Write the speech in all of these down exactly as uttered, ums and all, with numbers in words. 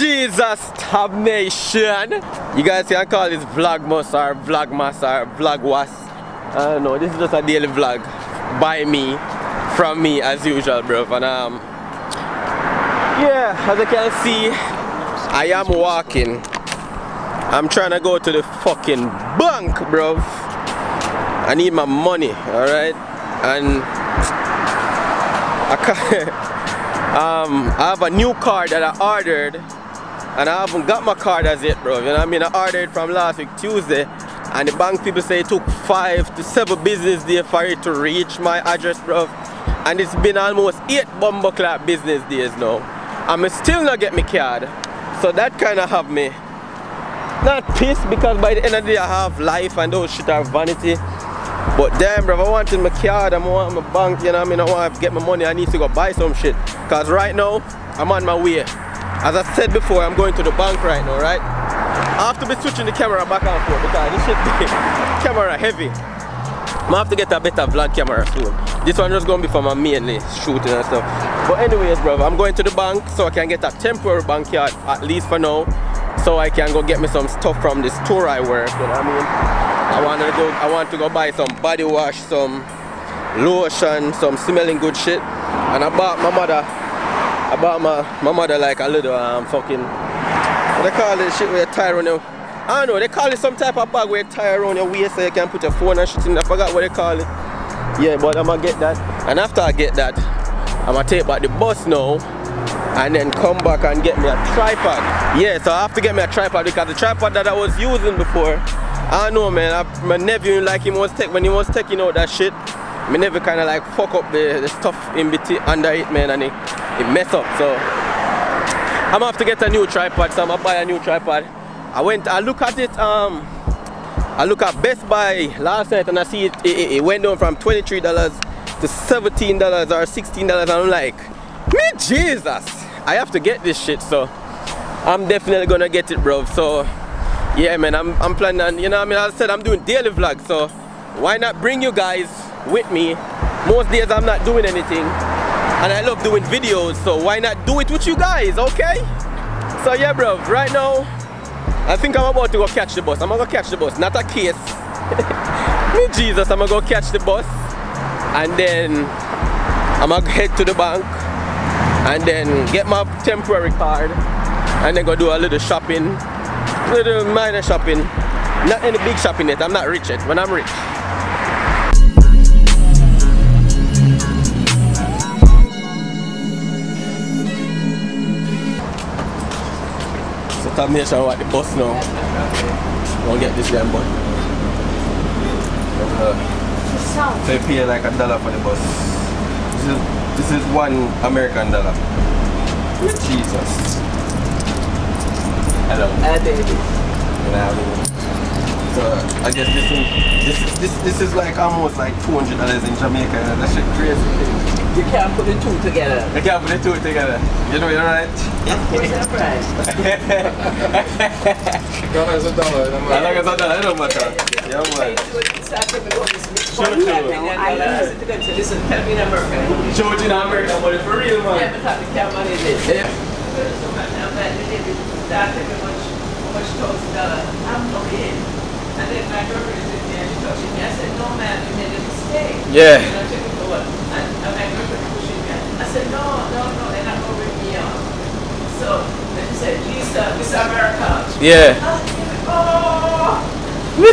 Jesus, Tab Nation. You guys can call this Vlogmas or Vlogmas or Vlogwas. I don't know, this is just a daily vlog by me, from me as usual, bro. And um, yeah, as you can see, I am walking. I'm trying to go to the fucking bank, bro. I need my money, alright? And I can't. Um, I have a new card that I ordered, and I haven't got my card as yet, bro. You know what I mean? I ordered from last week Tuesday, and the bank people say it took five to seven business days for it to reach my address, bro. And it's been almost eight bumbo clock business days now. I'm still not get my card, so that kind of have me not pissed, because by the end of the day I have life and those shit are vanity. But damn, bro, I wanted my card, I want my bank, you know what I mean? I want to get my money, I need to go buy some shit. Because right now, I'm on my way. As I said before, I'm going to the bank right now, right? I have to be switching the camera back and forth because this shit be camera heavy. I have to get a better vlog camera soon. This one just going to be for my mainly shooting and stuff. But anyways, bro, I'm going to the bank so I can get a temporary bank card, at least for now. So I can go get me some stuff from the store I work, you know what I mean? I want to go. I want to go buy some body wash, some lotion, some smelling good shit. And I bought my mother. I bought my my mother like a little um fucking. What they call it? Shit where you tie around your. I don't know. They call it some type of bag where you tie around your waist so you can put your phone and shit in. I forgot what they call it. Yeah, but I'ma get that. And after I get that, I'ma take back the bus now, and then come back and get me a tripod. Yeah, so I have to get me a tripod because the tripod that I was using before. I don't know, man. I, my nephew, like him was tech, when he was taking out that shit, my nephew kind of like fuck up the, the stuff in between under it, man, and it, it mess up. So I'm gonna have to get a new tripod. So I'm gonna buy a new tripod. I went, I look at it. Um, I look at Best Buy last night, and I see it. It, it, it went down from twenty-three dollars to seventeen dollars or sixteen dollars. And I'm like, man, Jesus, I have to get this shit. So I'm definitely gonna get it, bro. So. Yeah, man, I'm, I'm planning on, you know what I mean, as I said, I'm doing daily vlogs, so why not bring you guys with me? Most days I'm not doing anything, and I love doing videos, so why not do it with you guys, okay? So yeah, bro, right now, I think I'm about to go catch the bus. I'm gonna go catch the bus, not a case. Jesus, I'm gonna go catch the bus, and then I'm gonna head to the bank, and then get my temporary card, and then go do a little shopping. Little minor shopping, not any big shopping yet. I'm not rich yet. When I'm rich, so Tab Nation at the bus now. Go get this damn bus. So you pay like a dollar for the bus. This is this is one American dollar. Jesus. Hello. Hello, baby. So I guess this is this this this is like almost like two hundred dollars in Jamaica. That shit crazy. You can't put the two together. You can't put the two together. You know you're right. What's that price? As a dollar. As a dollar, it don't matter. Yeah, man. Show it to them. I listen to them. So listen, tell me in America. Show it in America, but it's for real, man. Yeah, but have the camera money in it. That took me much, much thousand dollars. I'm not in. And then my girlfriend is in there, she touching me. I said, no, man, you made a mistake. Yeah. And I took me for what? And, and my girlfriend pushing me. I said, no, no, no, they're not going to bring me out. So, then she said, Lisa, Miss America. Yeah. I said, oh.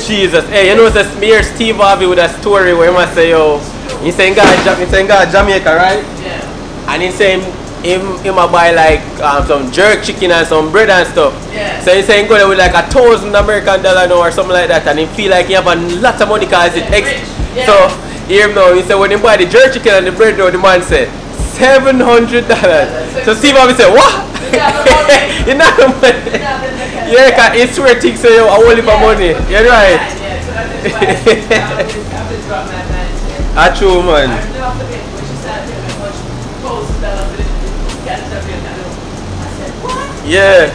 Jesus. Hey, you know it's a smear Steve Harvey with a story where he must say, yo, he's saying God, he's saying God, Jamaica, right? Yeah. And he's saying, Him, him a buy like um, some jerk chicken and some bread and stuff. Yeah. So he's saying go there with like a thousand American dollar now or something like that, and he feel like he have a lot of money because yeah, it's ex yeah. So hear him now, he said when he buy the jerk chicken and the bread now, the man said seven hundred dollars. So Steve Harvey said what? You not the money. Yeah, cause he swear things say yo I only for money. You're right. Yeah, so that's true, man. Yeah.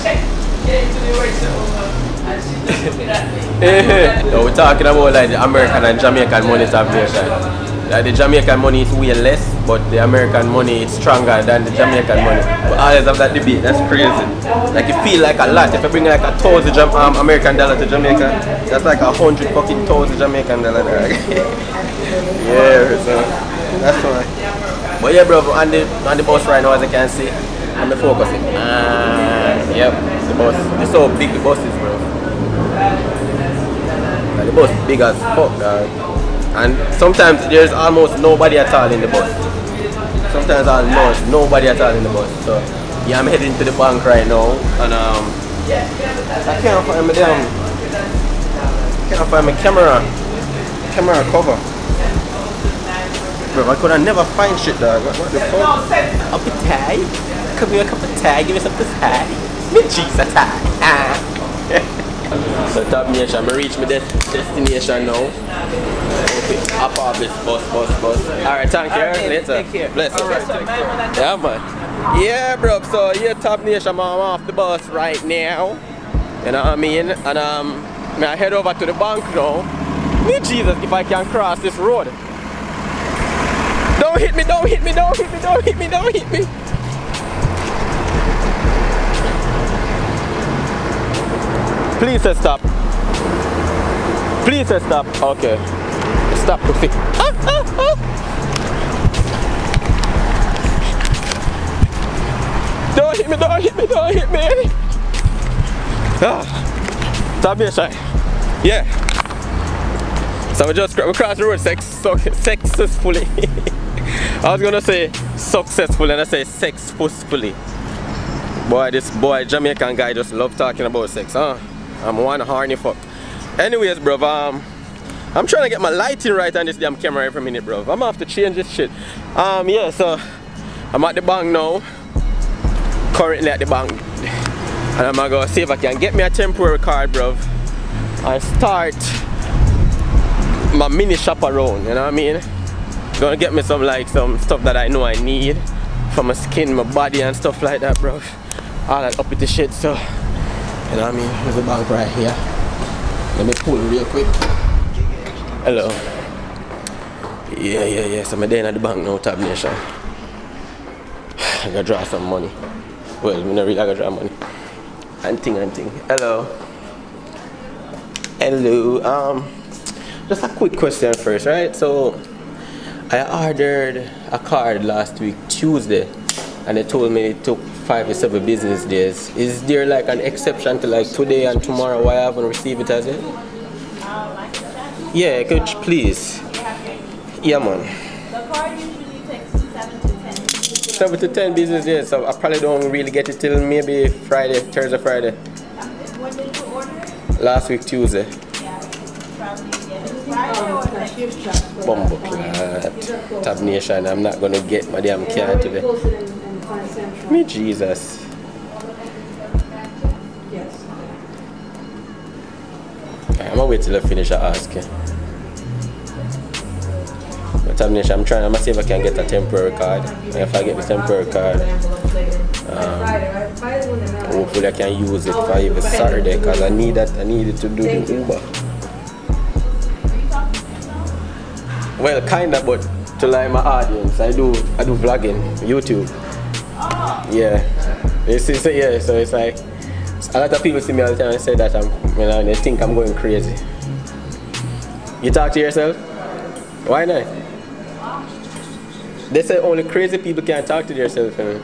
No, we're talking about like the American and Jamaican money tablation. Like the Jamaican money is way less, but the American money is stronger than the Jamaican money. But always have that debate, that's crazy. Like you feel like a lot. If you bring like a thousand um, American dollar to Jamaica, that's like a hundred fucking thousand Jamaican dollar. Yeah, so that's why. But yeah, bro, on the, on the bus right now, as you can see, I'm focusing. Uh, yep, the bus. This is how big the bus is, bro. Like, the bus is big as fuck, dog. And sometimes there's almost nobody at all in the bus. Sometimes almost nobody at all in the bus. So yeah, I'm heading to the bank right now, and um, I can't find my damn, can't find my camera, camera cover. Bro, I could have never find shit, dog. What, what the fuck? Up a tie? Come here, cup of tie. Give me some of this tie. Me cheeks a tie. So Tab Nation, I reach my de destination now. Up off this bus, bus, bus. Alright, thank you. Right, later. Take care. Bless you. Right, yeah, man. Yeah, bro. So, yeah, Tab Nation, I'm off the bus right now. You know what I mean? And um, I head over to the bank now. Me, Jesus, if I can cross this road. Don't hit me, don't hit me, don't hit me, don't hit me, don't hit me. Please stop. Please stop. Okay. Stop to fix. Ah, ah, ah. Don't hit me, don't hit me, don't hit me. Ah, Tab Nation. Yeah. So we just we crossed the road sex, so, successfully. I was gonna say successful and I say sexfully. Boy, this boy Jamaican guy just love talking about sex, huh? I'm one horny fuck. Anyways, bro, um. I'm trying to get my lighting right on this damn camera every minute, bro. I'm gonna have to change this shit. Um, yeah, so I'm at the bank now. Currently at the bank. And I'm gonna go see if I can get me a temporary card, bro. And start my mini shop around, you know what I mean? Gonna get me some like some stuff that I know I need for my skin, my body and stuff like that, bro. All that up with the shit, so you know what I mean? There's a bank right here. Let me pull real quick. Hello. Yeah, yeah, yeah. So I'm there at the bank now, Tab Nation. I gotta draw some money. Well, we not really gotta draw money. And thing and thing. Hello. Hello. Um, just a quick question first, right? So I ordered a card last week, Tuesday, and they told me it took five to seven business days. Is there like an exception to like today and tomorrow? Why I haven't received it as yet? Yeah, coach, please. Yeah, man. The card usually takes seven to ten. seven to ten business days, so I probably don't really get it till maybe Friday, Thursday, Friday. When did you order it? Last week, Tuesday. Yeah, probably, yeah. Bumble card. Tab Nation, I'm not going to get my damn card today. Me, Jesus. I'm gonna wait till I finish I ask you. But I'm trying, I'm gonna see if I can get a temporary card. And if I get the temporary card, um, hopefully I can use it for even Saturday, because I need that, I need it to do the Uber. Well, kinda, but to like my audience, I do I do vlogging, YouTube. Yeah. It's, it's, yeah, so it's like a lot of people see me all the time and say that I'm, you know, they think I'm going crazy. You talk to yourself? Why not? They say only crazy people can talk to themselves. You know?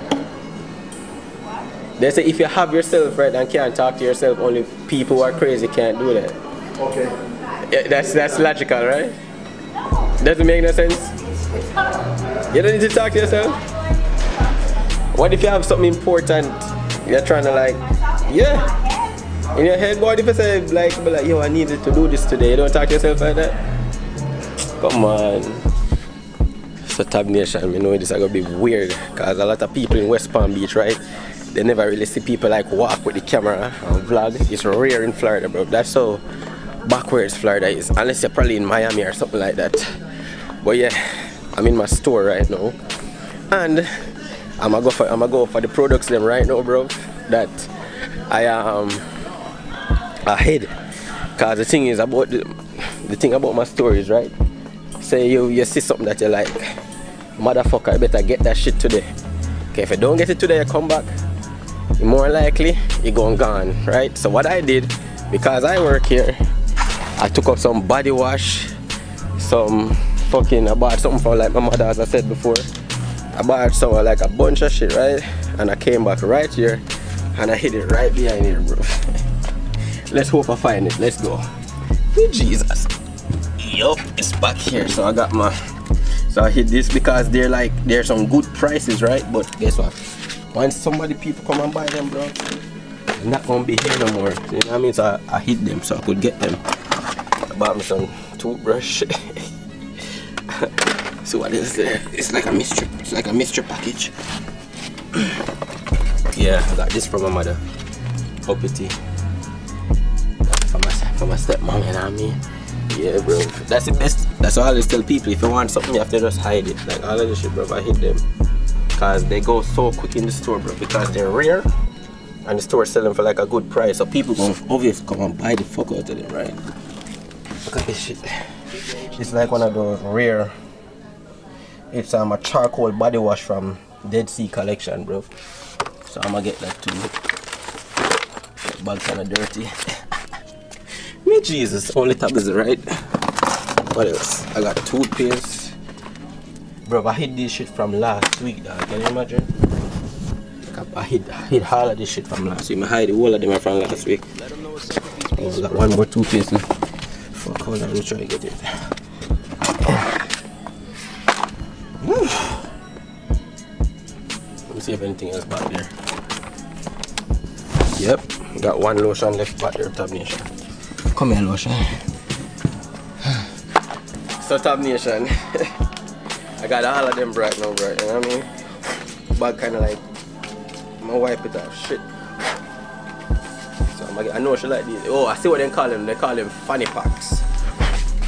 They say if you have yourself right and can't talk to yourself, only people who are crazy can't do that. Okay. Yeah, that's that's logical, right? Doesn't make no sense. You don't need to talk to yourself. What if you have something important you're trying to like? Yeah, in your head, boy, if you say like, like, yo, I needed to do this today, you don't talk to yourself like that. Come on. So Tab Nation, you know this is gonna be weird, cause a lot of people in West Palm Beach, right? They never really see people like walk with the camera and vlog. It's rare in Florida, bro. That's how backwards Florida is, unless you're probably in Miami or something like that. But yeah, I'm in my store right now, and I'm gonna go for I'm gonna go for the products them right now, bro. That. I um ahead, cause the thing is about the, the thing about my stories, right? say you, you see something that you like, motherfucker, you better get that shit today. Okay, if you don't get it today, you come back, more likely you're going gone, right? So what I did, because I work here, I took up some body wash, some fucking, I bought something for like my mother, as I said before. I bought some, like a bunch of shit, right? And I came back right here and I hid it right behind here, bro. Let's hope I find it. Let's go. Hey, Jesus. Yup, it's back here. So I got my, so I hid this because they're like, there's some good prices, right? But guess what? Once somebody, people come and buy them, bro, I'm not gonna be here no more. You know what I mean? So I, I hid them so I could get them. I bought me some toothbrush. So what is there? It's like a mystery, it's like a mystery package. Yeah, I got this from my mother. Uppity. For my, for my stepmom, you know what I mean? Yeah, bro. That's the best. That's all I always tell people. If you want something, you have to just hide it. Like all of this shit, bro. I hid them. Because they go so quick in the store, bro. Because they're rare. And the store sell them for like a good price. So people gonna obviously come and buy the fuck out of them, right? Look at this shit. It's like one of those rare. It's um, a charcoal body wash from Dead Sea Collection, bro. So I'm gonna get that too. That bag's kinda dirty. Me Jesus, only Tab is right. What else? I got toothpaste. Bro, I hid this shit from last week, dog. Can you imagine? I hid, I hid all of this shit from last week. I hid all of them from last week. Let them know what's up with these pieces, oh, I got one more toothpaste. Fuck, hold on, let me try to get it. Let me see if anything else back there. Yep, got one lotion left back there, Tab Nation. Come here, lotion. So Tab Nation, I got all of them right now, bro. You know what I mean? Bag kind of like, I'm gonna wipe it off. Shit. So I'm gonna get, I know she like these. Oh, I see what they call them. They call them fanny packs.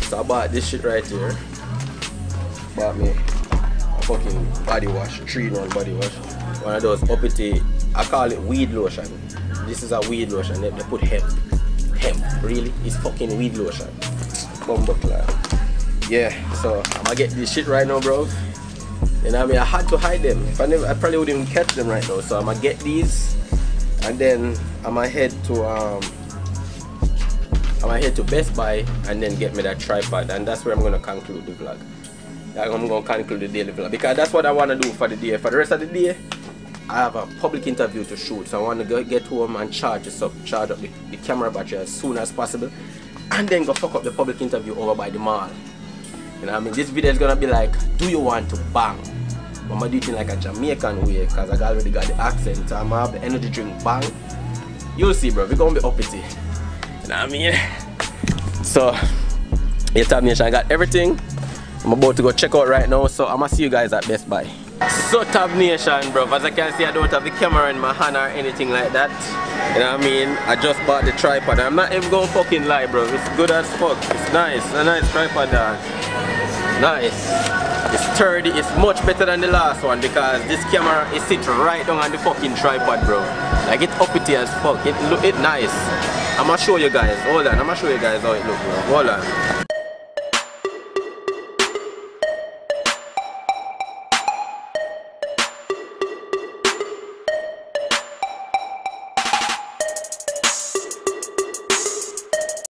So I bought this shit right here. Bought me a fucking body wash, three in one body wash. One of those uppity, I call it weed lotion. This is a weed lotion, they, they put hemp. Hemp, really? It's fucking weed lotion. Bumbuckler. Yeah, so I'm gonna get this shit right now, bro. And I mean, I had to hide them. If I never, I probably wouldn't even catch them right now. So I'm gonna get these, and then I'm gonna head to, um, I'm gonna head to Best Buy, and then get me that tripod. And that's where I'm gonna conclude the vlog. I'm going to conclude the daily vlog because that's what I want to do for the day. For the rest of the day, I have a public interview to shoot, so I want to go get home and charge this up, charge up the, the camera battery as soon as possible, and then go fuck up the public interview over by the mall. You know what I mean? This video is going to be like, do you want to bang? I'm going to do it in like a Jamaican way because I already got the accent, so I'm going to have the energy drink bang. You'll see, bro. We're going to be uppity. You know what I mean? So, yeah, Tab Nation, I got everything. I'm about to go check out right now, so I'm gonna see you guys at Best Buy. So Tab Nation, bro, as I can see, I don't have the camera in my hand or anything like that. You know what I mean? I just bought the tripod. I'm not even gonna fucking lie, bro. It's good as fuck. It's nice. It's a nice tripod, dog. Nice. It's sturdy. It's much better than the last one because this camera is sit right down on the fucking tripod, bro. Like it's uppity as fuck. It look it nice. I'm gonna show you guys. Hold on. I'm gonna show you guys how it looks, bro. Hold on.